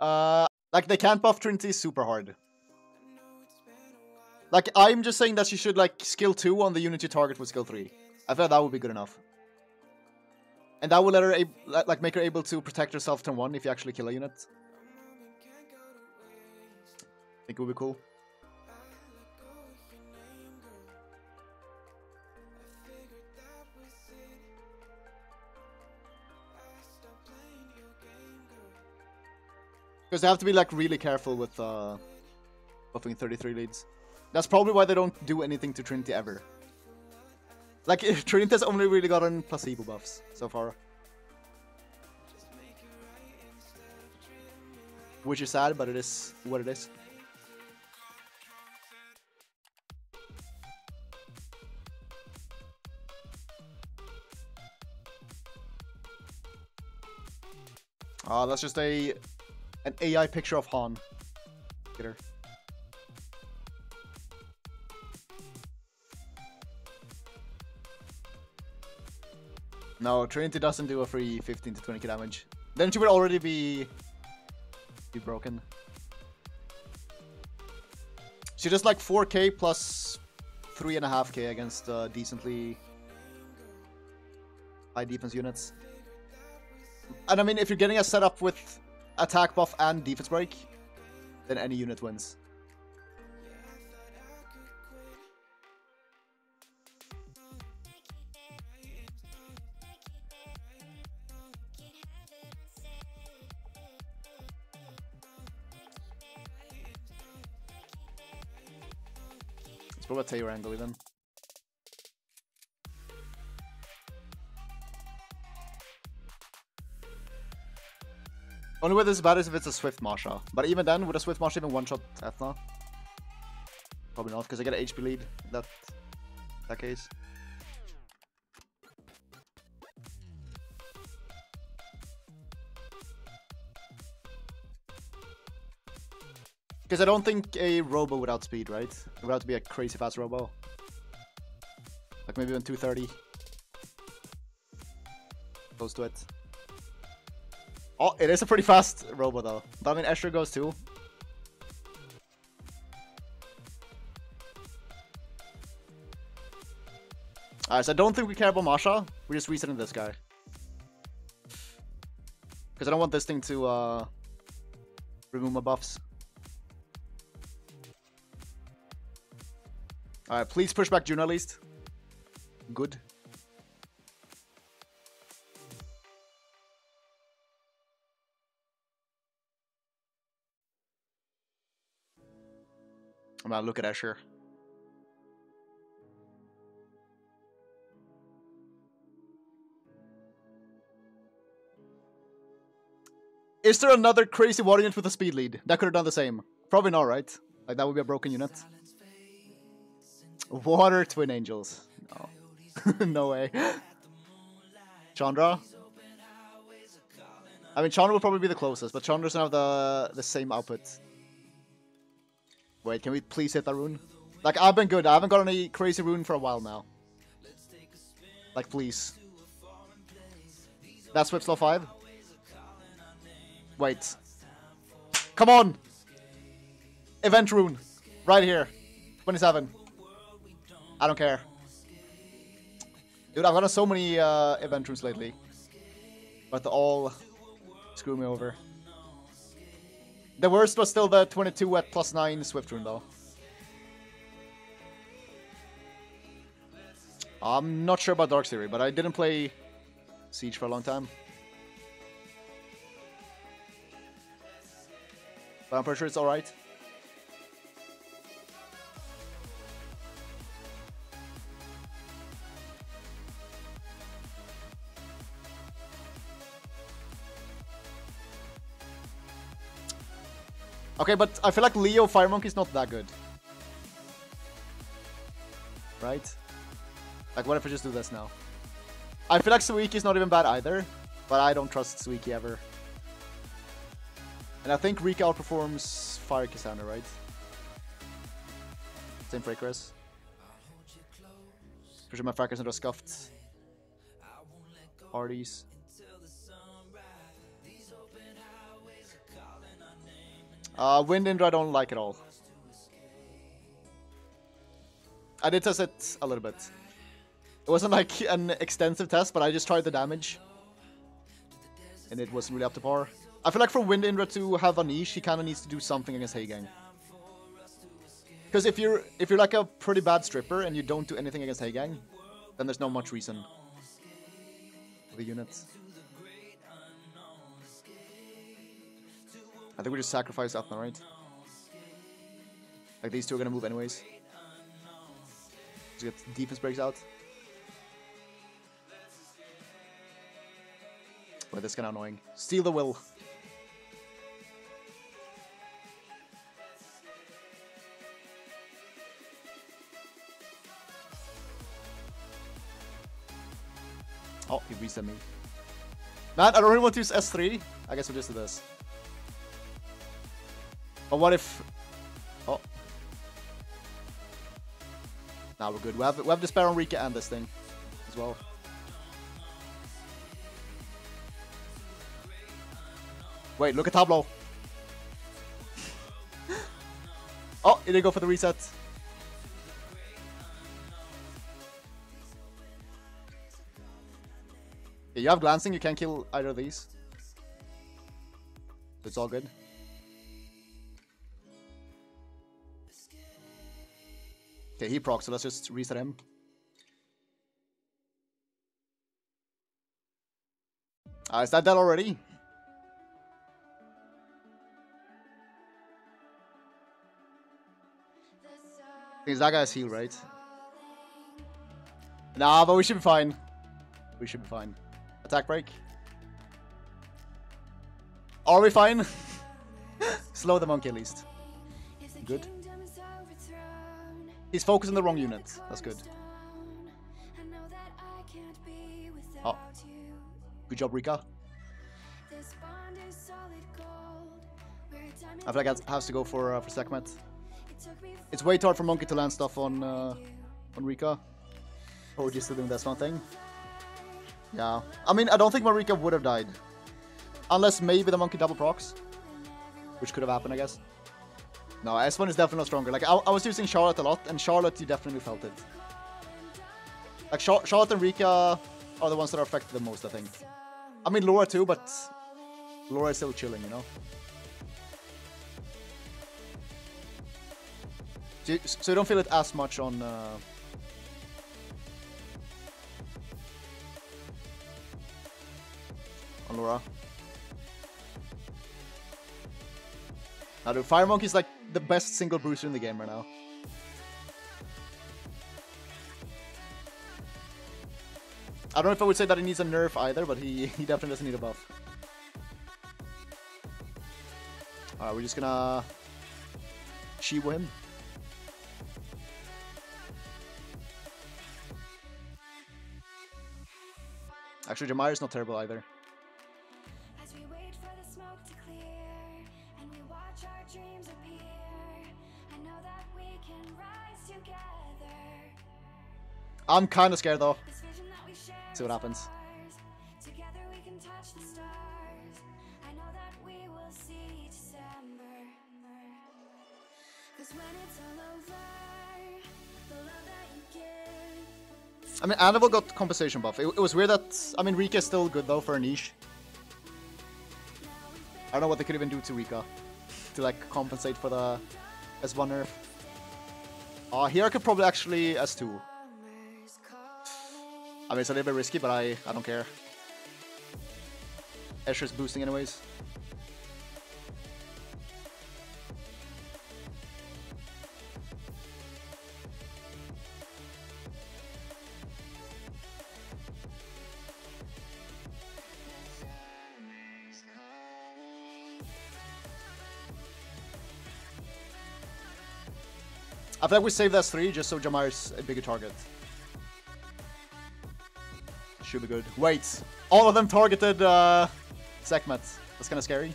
Like, they can't buff Trinity super hard. Like, I'm just saying that she should, like, skill 2 on the unit you target with skill 3. I feel like that would be good enough. And that will let her, like, make her able to protect herself turn 1 if you actually kill a unit. I think it would be cool. Because they have to be, like, really careful with buffing 33 leads. That's probably why they don't do anything to Trinity ever. Like, Trinity has only really gotten placebo buffs so far. Which is sad, but it is what it is. Ah, that's just an AI picture of Han. Get her. No, Trinity doesn't do a free 15 to 20k damage. Then she would already be broken. She does like 4k plus 3.5k against decently high defense units. And I mean, if you're getting a setup with attack buff and defense break, then any unit wins. It's probably a Taylor angle even. Only way this is bad is if it's a Swift Marsha. But even then, would a Swift Marsha even one-shot Ethna? Probably not, because I get an HP lead in that case. Because I don't think a Robo would outspeed, right? It would have to be a crazy fast Robo. Like maybe even 230. Close to it. Oh, it is a pretty fast robot though. But I mean, Escher goes too. Alright, so I don't think we care about Marsha. We're just resetting this guy. Because I don't want this thing to remove my buffs. Alright, please push back Juno at least. Good. I'm gonna look at Escher. Is there another crazy water unit with a speed lead? That could have done the same. Probably not, right? Like, that would be a broken unit. Water Twin Angels. No. No way. Chandra? I mean, Chandra will probably be the closest, but Chandra doesn't have the same output. Wait, can we please hit that rune? Like, I've been good. I haven't got any crazy rune for a while now. Like, please. That's Whip Slow 5. Wait. Come on! Event rune. Right here. 27. I don't care. Dude, I've gotten so many event runes lately. But they all screw me over. The worst was still the 22 at plus 9 Swift Rune, though. I'm not sure about Dark Theory, but I didn't play Siege for a long time. But I'm pretty sure it's alright. Okay, but I feel like Leo Firemonkey is not that good. Right? Like, what if I just do this now? I feel like Suiki is not even bad either, but I don't trust Suiki ever. And I think Rika outperforms Fire Cassandra, right? Same for Icarus. Pretty sure my Fire Cassandra scuffed parties. Wind Indra I don't like at all. I did test it a little bit. It wasn't like an extensive test, but I just tried the damage. And it wasn't really up to par. I feel like for Wind Indra to have a niche, he kind of needs to do something against Hei Gang. Because if you're like a pretty bad stripper and you don't do anything against Hei Gang, then there's not much reason for the unit. I think we just sacrifice Ethna, right? Like these two are gonna move anyways. Just get defense breaks out. Wait, that's kinda annoying. Steal the will. Oh, he reset me. Man, I don't really want to use S3. I guess we'll just do this. But what if... Oh. Now we're good. We have Despair on Rika and this thing as well. Wait, look at Tablo. Oh, he didn't go for the reset. You have glancing, you can't kill either of these. It's all good. Okay, he procs, so let's just reset him. Is that dead already? Because that guy's healed, right? Nah, but we should be fine. We should be fine. Attack break. Are we fine? Slow the monkey at least. Good. He's focusing the wrong unit. That's good. Oh. Good job, Rika. I feel like I have to go for Sekhmet. It's way too hard for Monkey to land stuff on Rika. Oh, we're just still doing that one thing. Yeah, I mean, I don't think Marika would have died. Unless maybe the monkey double procs. Which could have happened, I guess. No, S1 is definitely not stronger. Like, I was using Charlotte a lot, and Charlotte, you definitely felt it. Like, Charlotte and Rika are the ones that are affected the most, I think. I mean, Laura too, but Laura is still chilling, you know? So you don't feel it as much on... Laura. Now dude, Fire Monkey is like the best single booster in the game right now. I don't know if I would say that he needs a nerf either, but he definitely doesn't need a buff. Alright, we're just gonna... Shibu him. Actually, Jamire is not terrible either. I'm kind of scared though. See what happens. I mean, Annabelle got compensation buff. It was weird that... I mean, Rika is still good though for a niche. I don't know what they could even do to Rika to like compensate for the S1 nerf. Here I could probably actually S2. I mean, it's a little bit risky, but I don't care. Escher's boosting anyways. I feel like we saved that S3 just so Jamire's a bigger target. Should be good. Wait, all of them targeted Sekhmet. That's kind of scary.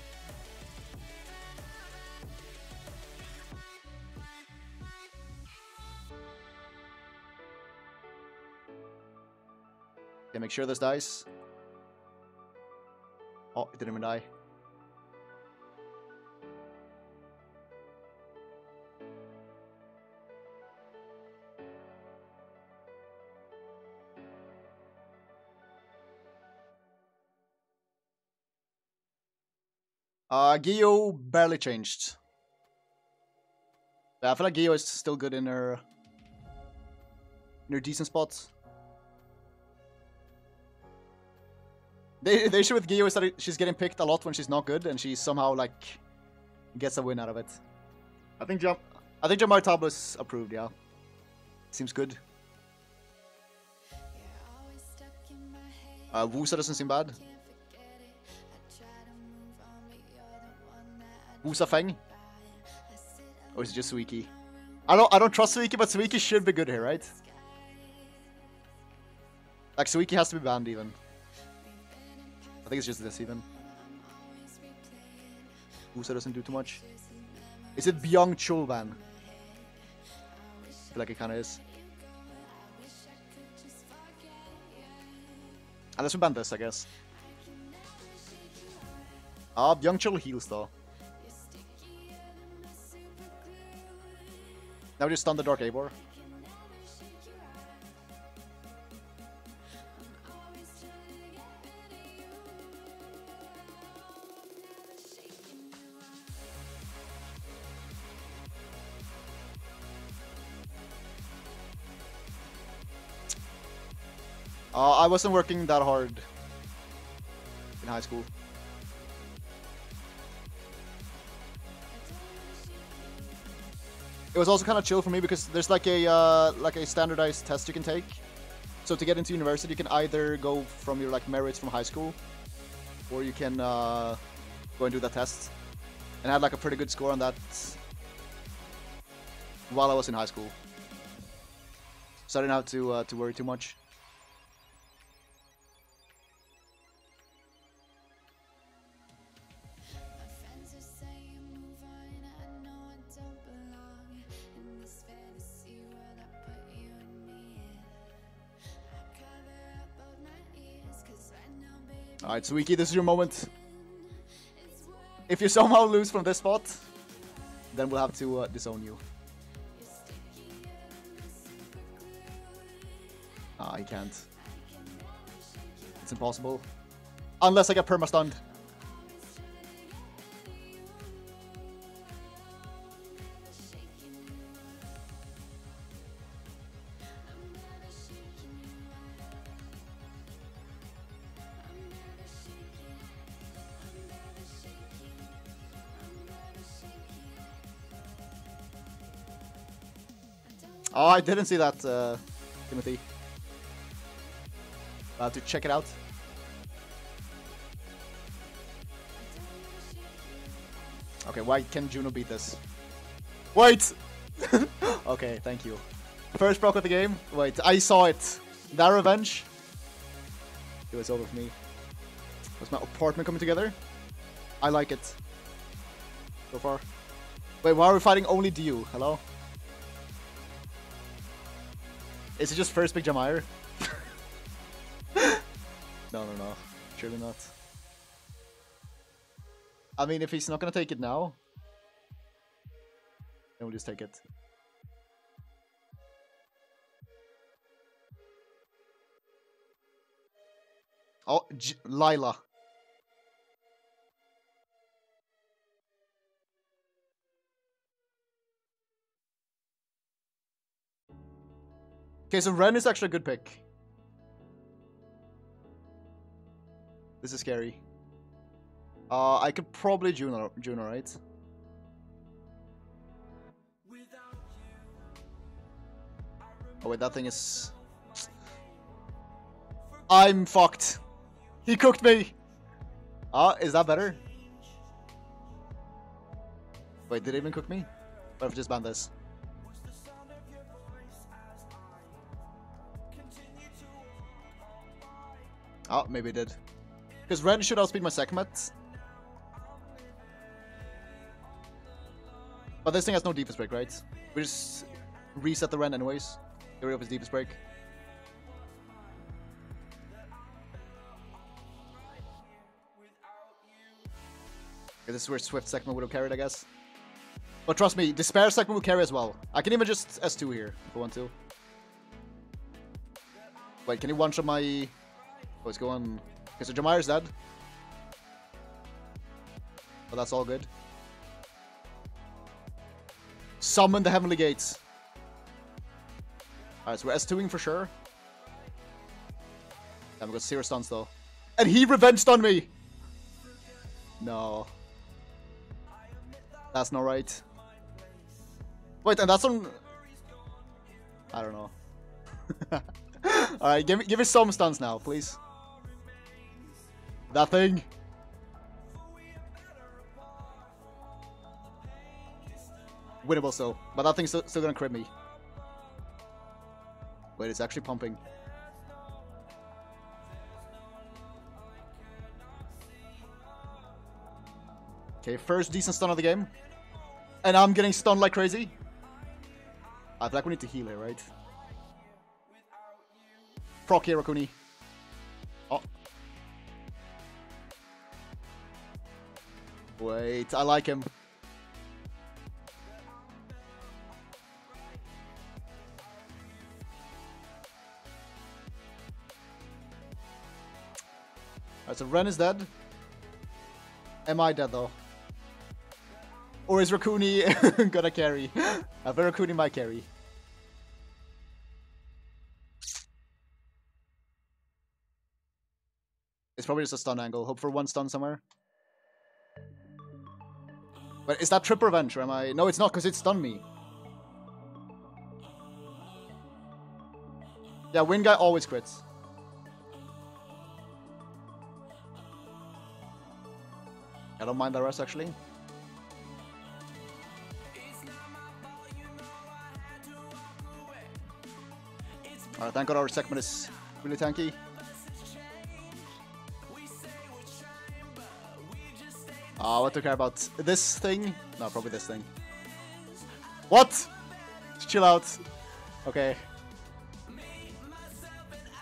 Okay, make sure this dies. Oh, it didn't even die. Giyo barely changed. I feel like Giyo is still good in her decent spots. The issue with Giyo is that she's getting picked a lot when she's not good, and she somehow like gets a win out of it. I think Jamire Tablo is approved. Yeah, seems good. Wusa doesn't seem bad. Wusa Feng, or is it just Suiki? I don't trust Suiki, but Suiki should be good here, right? Like Suiki has to be banned even. I think it's just this even. Wusa doesn't do too much. Is it Byung Chul ban? I feel like it kinda is. Unless we ban this, I guess. Ah, Byung Chul heals though. Now we just stun the Dark Eivor. I wasn't working that hard in high school. It was also kind of chill for me because there's like a standardized test you can take. So to get into university, you can either go from your like merits from high school, or you can go and do that test. And I had like a pretty good score on that while I was in high school, so I didn't have to worry too much. Alright, Suiki, this is your moment. If you somehow lose from this spot, then we'll have to disown you. Ah, I can't. It's impossible. Unless I get perma-stunned. Oh, I didn't see that, Timothy. I'll have to check it out. Okay, why can Juno beat this? Wait! Okay, thank you. First proc of the game. Wait, I saw it. That revenge. It was over for me. Was my apartment coming together? I like it. So far. Wait, why are we fighting only Diu? Hello? Is it just first pick Jamire? No. Surely not. I mean, if he's not gonna take it now, then we'll just take it. Oh, Lila. Okay, so Ren is actually a good pick. This is scary. I could probably Juno, right? Oh wait, that thing is... I'm fucked. He cooked me! Is that better? Wait, did it even cook me? What if I just banned this? Oh, maybe it did. Because Ren should outspeed my Sekhmet. But this thing has no defense break, right? We just reset the Ren anyways. Get rid of his defense break. Okay, this is where Swift Sekhmet would have carried, I guess. But trust me, Despair Sekhmet will carry as well. I can even just S2 here if I want to. Wait, can he one-shot my... Let's go on. Okay, so Jamire's dead. but that's all good. Summon the Heavenly Gates. Alright, so we're S2ing for sure. Damn, we got zero stuns though. And he revenge stunned me! No. That's not right. Wait, and that's on... I don't know. Alright, give me some stuns now, please. That thing. Winnable still, but that thing's still gonna crit me. Wait, it's actually pumping. Okay, first decent stun of the game. And I'm getting stunned like crazy. I feel like we need to heal here, right? Proc here, Rakuni. Oh. Wait, I like him. Alright, so Ren is dead. Am I dead though? Or is Rakuni gonna carry? I bet Rakuni might carry. It's probably just a stun angle. Hope for one stun somewhere. But is that trip revenge or am I? No, it's not because it stunned me. Yeah, Wind Guy always crits. I don't mind the rest actually. Alright, thank God our Sekhmet is really tanky. Ah, what do I care about? This thing? No, probably this thing. What? Just chill out. Okay.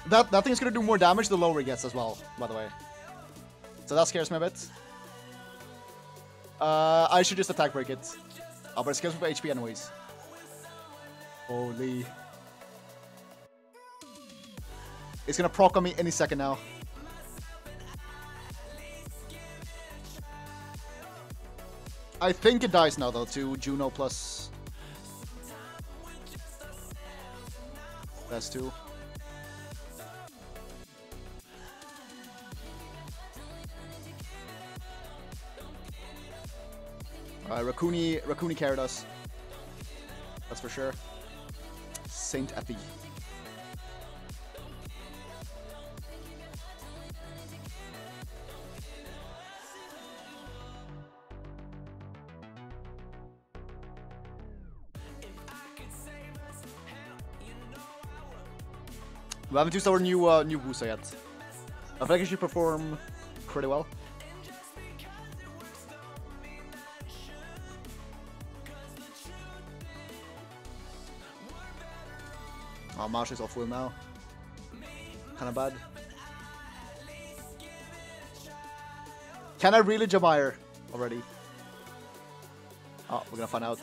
That thing's gonna do more damage the lower it gets as well, by the way. So that scares me a bit. I should just attack break it. Oh, but it scares me for HP anyways. Holy. It's gonna proc on me any second now. I think it dies now though to Juno plus. That's two. Rakuni carried us. That's for sure. Saint Effie. We haven't used our new Wusa yet. I feel like she performed pretty well. Oh, Marsha is off wheel now. Kinda bad. Can I really Jamire already? Oh, we're gonna find out.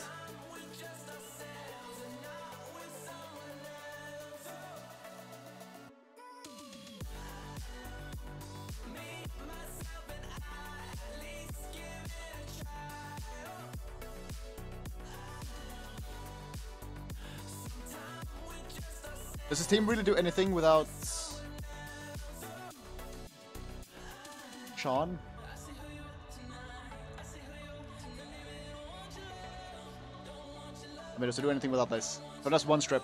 Does this team really do anything without Sean? I mean, does it do anything without this? So that's one strip.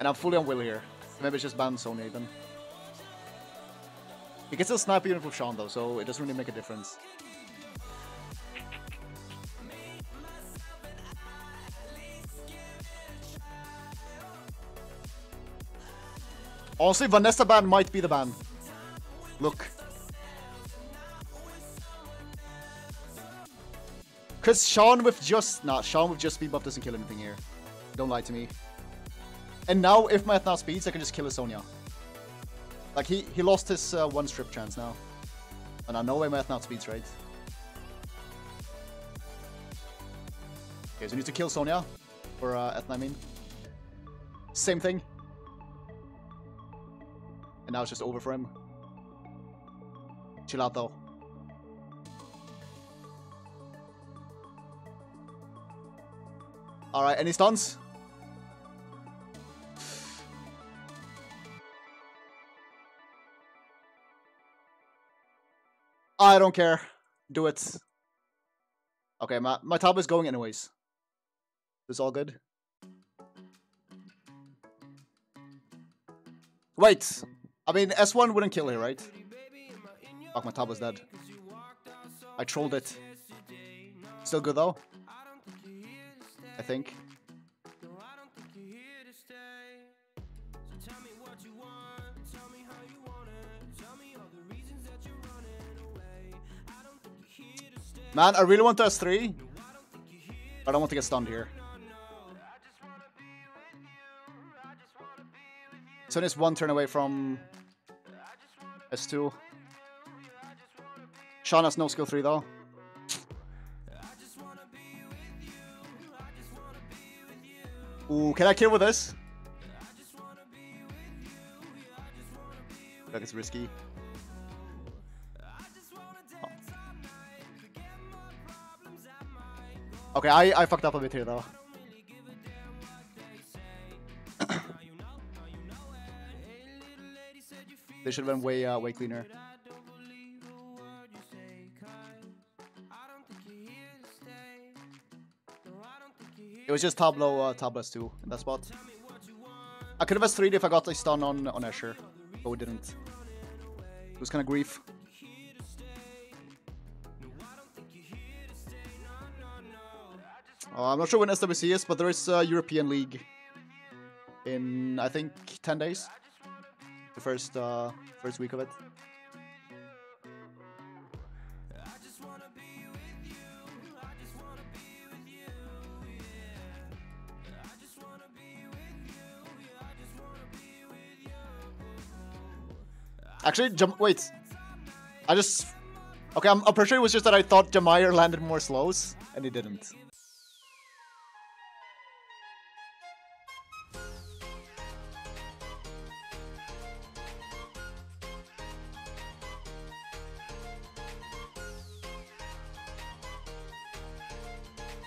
And I'm fully on will here. Maybe it's just ban Sonya even. It can still snipe even with Sean though, so it doesn't really make a difference. Also, Vanessa ban might be the ban. Look. Cause Sean with just speed buff doesn't kill anything here. Don't lie to me. And now if my Ethna speeds, I can just kill a Sonya. Like he lost his one strip chance now. And I know where my Ethna speeds, right? Okay, so we need to kill Sonya. Or Ethna, I mean. Same thing. And now it's just over for him. Chill out though. Alright, any stuns? I don't care. Do it. Okay, my top is going anyways. It's all good. Wait! I mean, S1 wouldn't kill here, right? Fuck, my top is dead. I trolled it. Still good though? I think. Man, I really want to S3, but I don't want to get stunned here. Sonya is one turn away from S2. Sean has no skill 3 though. Ooh, can I kill with this? That is risky. Okay, I fucked up a bit here though. They should have been way cleaner. It was just Tablo S2 in that spot. I could have S3'd if I got a stun on Escher, but we didn't. It was kind of grief. I'm not sure when SWC is, but there is a European League in, I think, 10 days. The first week of it. Actually, wait. Okay, I'm pretty sure it was just that I thought Jamire landed more slows, and he didn't.